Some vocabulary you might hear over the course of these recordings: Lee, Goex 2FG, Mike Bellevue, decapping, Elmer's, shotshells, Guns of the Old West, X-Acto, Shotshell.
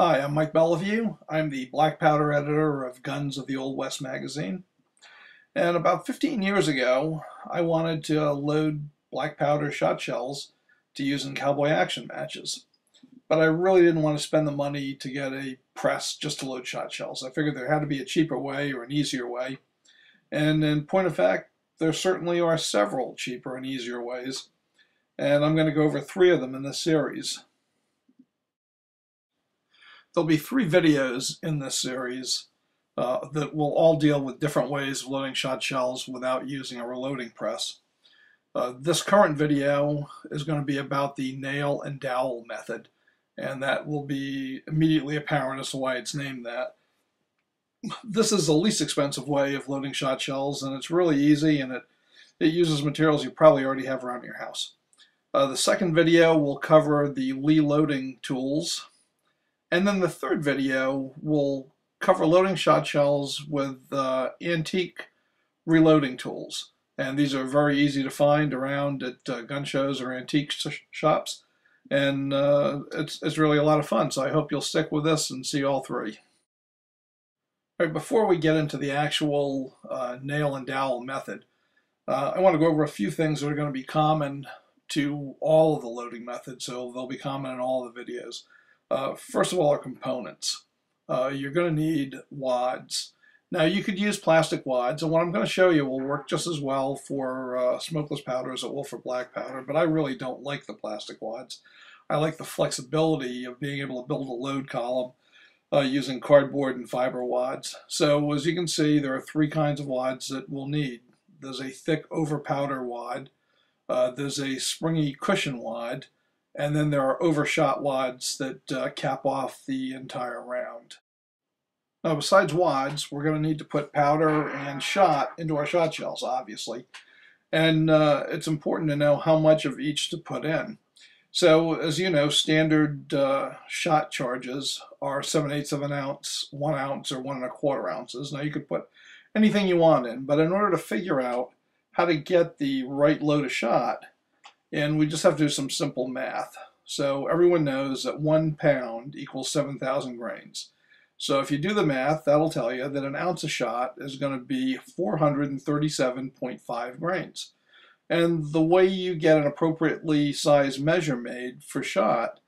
Hi, I'm Mike Bellevue. I'm the black powder editor of Guns of the Old West magazine. And about 15 years ago, I wanted to load black powder shot shells to use in cowboy action matches. But I really didn't want to spend the money to get a press just to load shot shells. I figured there had to be a cheaper way or an easier way. And in point of fact, there certainly are several cheaper and easier ways. And I'm going to go over three of them in this series. There'll be three videos in this series that will all deal with different ways of loading shot shells without using a reloading press. This current video is going to be about the nail and dowel method, and that will be immediately apparent as to why it's named that. This is the least expensive way of loading shot shells, and it's really easy, and it uses materials you probably already have around your house. The second video will cover the Lee loading tools. And then the third video will cover loading shot shells with antique reloading tools. And these are very easy to find around at gun shows or antique shops. And it's really a lot of fun, so I hope you'll stick with this and see all three. All right, before we get into the actual nail and dowel method, I want to go over a few things that are going to be common to all of the loading methods, so they'll be common in all the videos. First of all, are components. You're going to need wads. Now, you could use plastic wads, and what I'm going to show you will work just as well for smokeless powder as it will for black powder, but I really don't like the plastic wads. I like the flexibility of being able to build a load column using cardboard and fiber wads. So, as you can see, there are three kinds of wads that we'll need. There's a thick over-powder wad, there's a springy cushion wad, and then there are overshot wads that cap off the entire round. Now, besides wads, we're going to need to put powder and shot into our shot shells, obviously. And it's important to know how much of each to put in. So, as you know, standard shot charges are 7/8 of an ounce, 1 ounce, or 1 1/4 ounces. Now, you could put anything you want in, but in order to figure out how to get the right load of shot, and we just have to do some simple math. So everyone knows that 1 pound equals 7,000 grains. So if you do the math, that'll tell you that an ounce of shot is going to be 437.5 grains. And the way you get an appropriately sized measure made for shot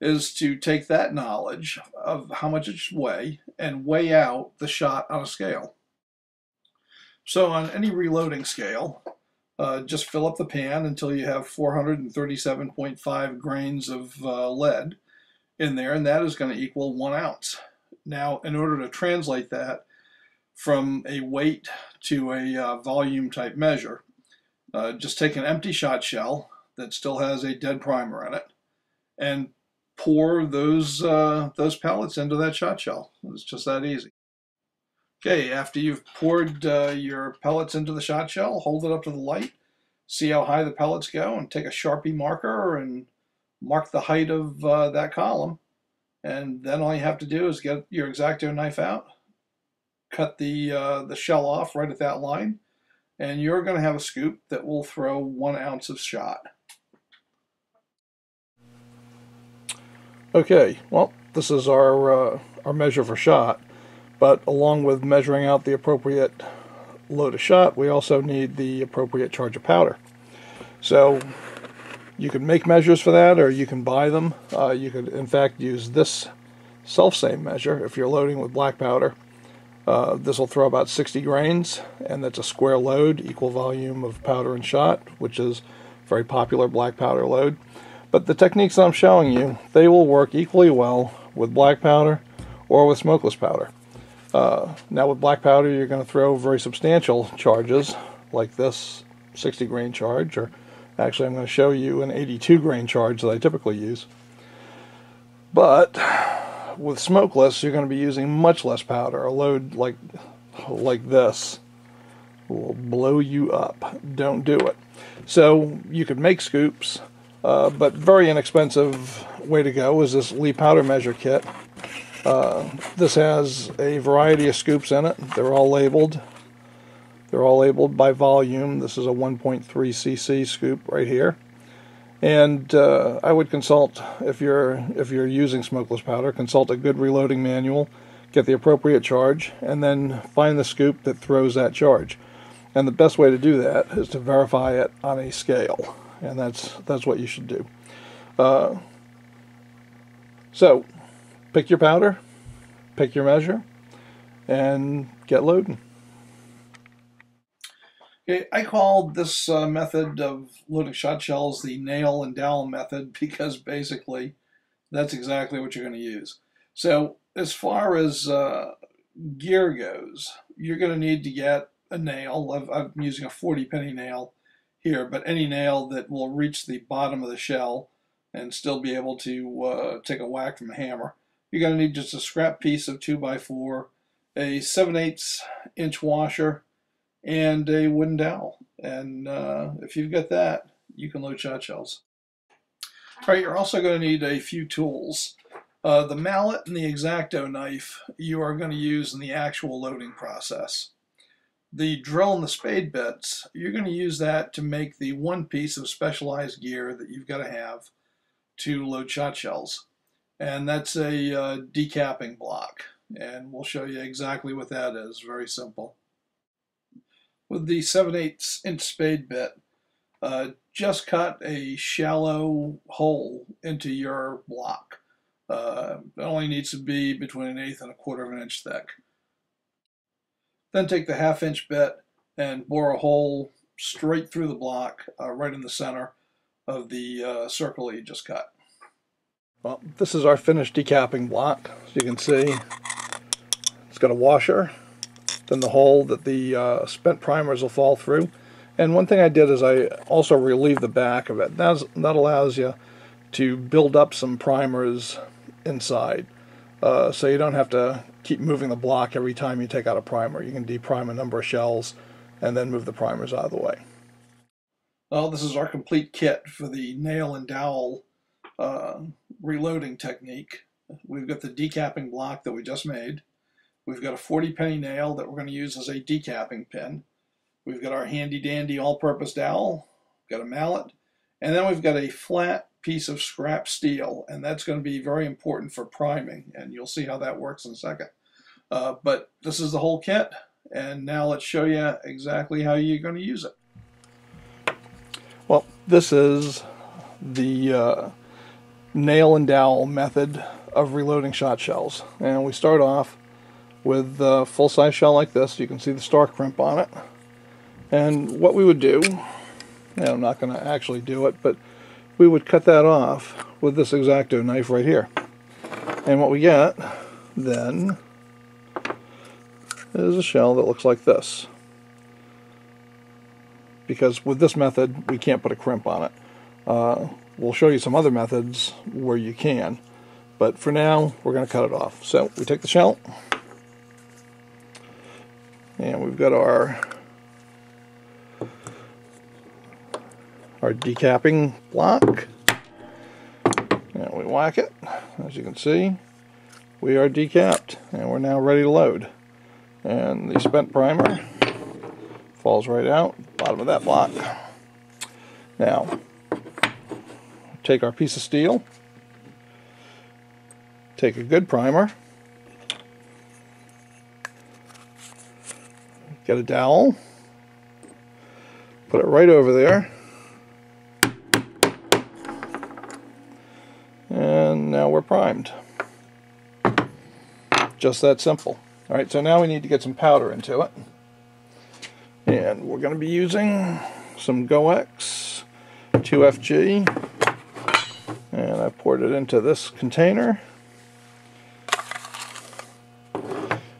is to take that knowledge of how much it should weigh and weigh out the shot on a scale. So on any reloading scale, just fill up the pan until you have 437.5 grains of lead in there, and that is going to equal 1 ounce. Now, in order to translate that from a weight to a volume type measure, just take an empty shot shell that still has a dead primer in it and pour those pellets into that shot shell. It's just that easy. Okay, after you've poured your pellets into the shot shell, hold it up to the light, see how high the pellets go, and take a Sharpie marker and mark the height of that column. And then all you have to do is get your X-Acto knife out, cut the shell off right at that line, and you're going to have a scoop that will throw 1 ounce of shot. Okay, well, this is our measure for shot. But along with measuring out the appropriate load of shot, we also need the appropriate charge of powder. So you can make measures for that, or you can buy them. You could, in fact, use this self-same measure if you're loading with black powder. This will throw about 60 grains, and that's a square load, equal volume of powder and shot, which is a very popular black powder load. But the techniques I'm showing you, they will work equally well with black powder or with smokeless powder. Now with black powder, you're going to throw very substantial charges, like this 60 grain charge, or actually I'm going to show you an 82 grain charge that I typically use. But with smokeless, you're going to be using much less powder. A load like this will blow you up. Don't do it. So you could make scoops, but very inexpensive way to go is this Lee powder measure kit. This has a variety of scoops in it. They're all labeled. They're all labeled by volume. This is a 1.3 cc scoop right here. And I would consult, if you're using smokeless powder, consult a good reloading manual, get the appropriate charge, and then find the scoop that throws that charge. And the best way to do that is to verify it on a scale, and that's what you should do. So pick your powder, pick your measure, and get loading. Okay, I called this method of loading shot shells the nail and dowel method, because basically that's exactly what you're going to use. So as far as gear goes, you're going to need to get a nail. I'm using a 40-penny nail here, but any nail that will reach the bottom of the shell and still be able to take a whack from a hammer. You're going to need just a scrap piece of 2x4, a 7/8" washer, and a wooden dowel. And if you've got that, you can load shot shells. All right, you're also going to need a few tools. The mallet and the X-Acto knife you are going to use in the actual loading process. The drill and the spade bits, you're going to use that to make the one piece of specialized gear that you've got to have to load shot shells. And that's a decapping block. And we'll show you exactly what that is. Very simple. With the 7/8" spade bit, just cut a shallow hole into your block. It only needs to be between 1/8 and 1/4" thick. Then take the 1/2" bit and bore a hole straight through the block, right in the center of the circle that you just cut. Well, this is our finished decapping block. As you can see, it's got a washer, then the hole that the spent primers will fall through. And one thing I did is I also relieved the back of it. That allows you to build up some primers inside, so you don't have to keep moving the block every time you take out a primer. You can deprime a number of shells and then move the primers out of the way. Well, this is our complete kit for the nail and dowel reloading technique. We've got the decapping block that we just made. We've got a 40-penny nail that we're going to use as a decapping pin. We've got our handy-dandy all-purpose dowel. We've got a mallet. And then we've got a flat piece of scrap steel, and that's going to be very important for priming. And you'll see how that works in a second. But this is the whole kit, and now let's show you exactly how you're going to use it. Well, this is the nail and dowel method of reloading shot shells. And we start off with a full-size shell like this. You can see the star crimp on it. And what we would do, and I'm not going to actually do it, but we would cut that off with this X-Acto knife right here. And what we get then is a shell that looks like this. Because with this method, we can't put a crimp on it. We'll show you some other methods where you can. But for now, we're going to cut it off. So we take the shell. And we've got our decapping block. And we whack it. As you can see, we are decapped. And we're now ready to load. And the spent primer falls right out, bottom of that block. Now, take our piece of steel. Take a good primer. Get a dowel, put it right over there, and now we're primed. Just that simple. All right, so now we need to get some powder into it, and we're going to be using some Goex 2FG, and I poured it into this container.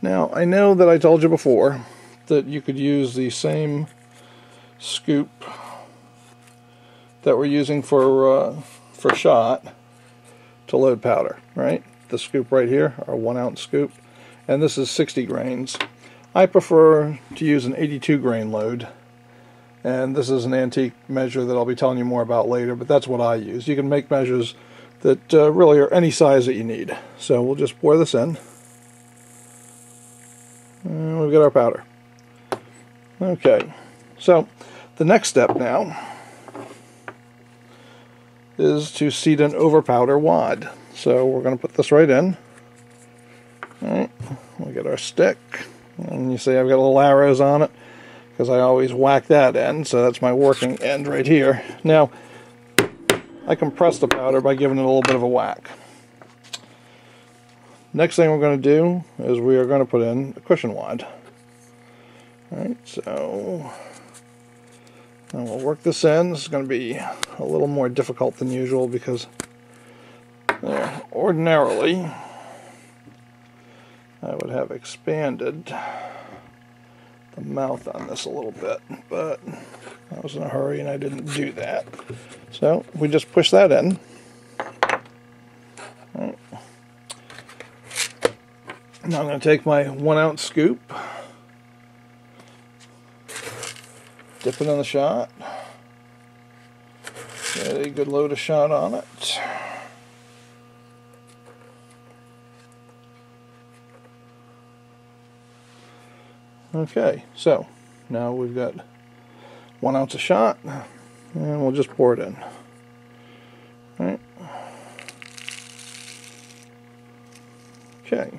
Now, I know that I told you before that you could use the same scoop that we're using for shot to load powder, right? The scoop right here, our 1-ounce scoop, and this is 60 grains. I prefer to use an 82 grain load, and this is an antique measure that I'll be telling you more about later, but that's what I use. You can make measures that really are any size that you need. So we'll just pour this in, and we've got our powder. Okay, so the next step now is to seed an overpowder wad. So we're going to put this right in. Alright, we'll get our stick. And you see I've got little arrows on it, because I always whack that end, so that's my working end right here. Now, I compress the powder by giving it a little bit of a whack. Next thing we're going to do is we are going to put in a cushion wad. Alright, so... and we'll work this in. This is going to be a little more difficult than usual because ordinarily I would have expanded the mouth on this a little bit, but I was in a hurry and I didn't do that. So we just push that in. Right. Now I'm going to take my 1 ounce scoop. Dip it in the shot, get a good load of shot on it, okay, so now we've got 1 ounce of shot, and we'll just pour it in. All right. Okay,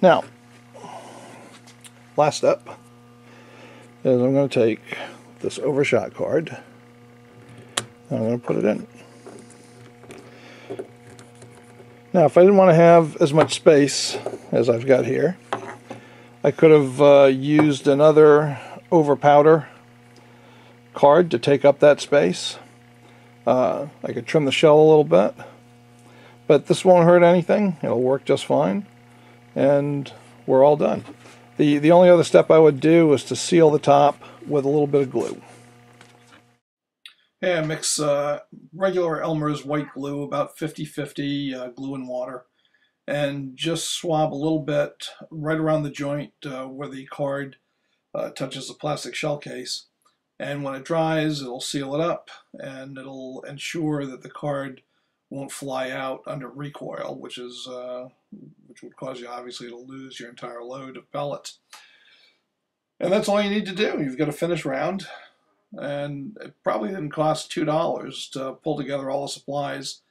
now, last step is I'm going to take this overshot card and I'm going to put it in. Now if I didn't want to have as much space as I've got here, I could have used another overpowder card to take up that space. I could trim the shell a little bit, but this won't hurt anything. It'll work just fine and we're all done. The only other step I would do is to seal the top with a little bit of glue. Hey, I mix regular Elmer's white glue, about 50-50 glue and water, and just swab a little bit right around the joint where the card touches the plastic shell case. And when it dries, it'll seal it up and it'll ensure that the card won't fly out under recoil, which is which would cause you obviously to lose your entire load of pellets. And that's all you need to do. You've got a finished round, and it probably didn't cost $2 to pull together all the supplies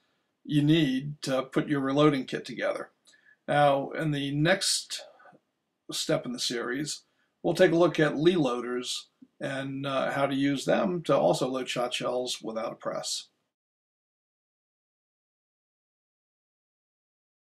you need to put your reloading kit together. Now in the next step in the series, we'll take a look at Lee loaders and how to use them to also load shot shells without a press.